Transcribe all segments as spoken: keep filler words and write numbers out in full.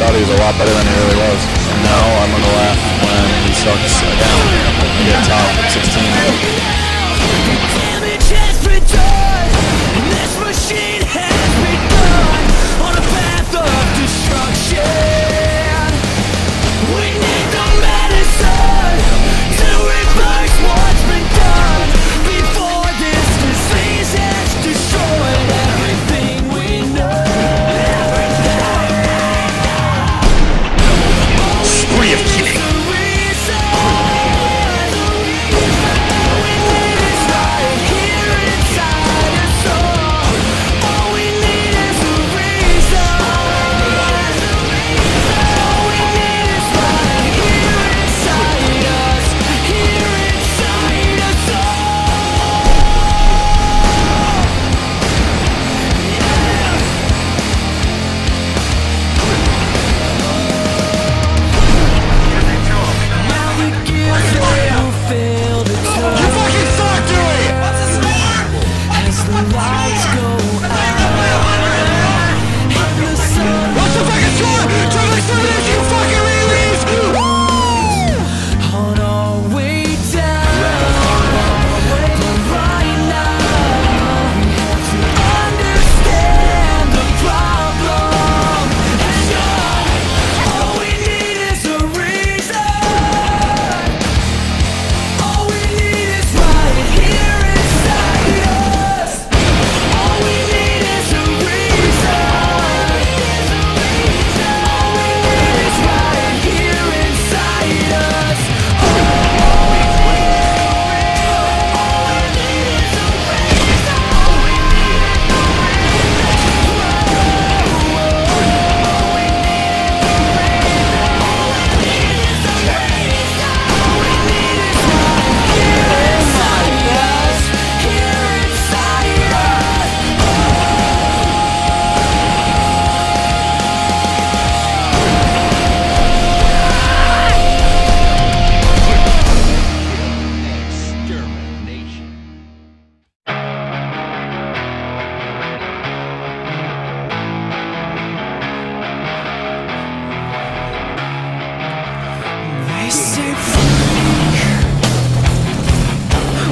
thought he was a lot better than he really was. And now I'm going to laugh when he sucks down and get top sixteen.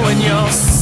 When you're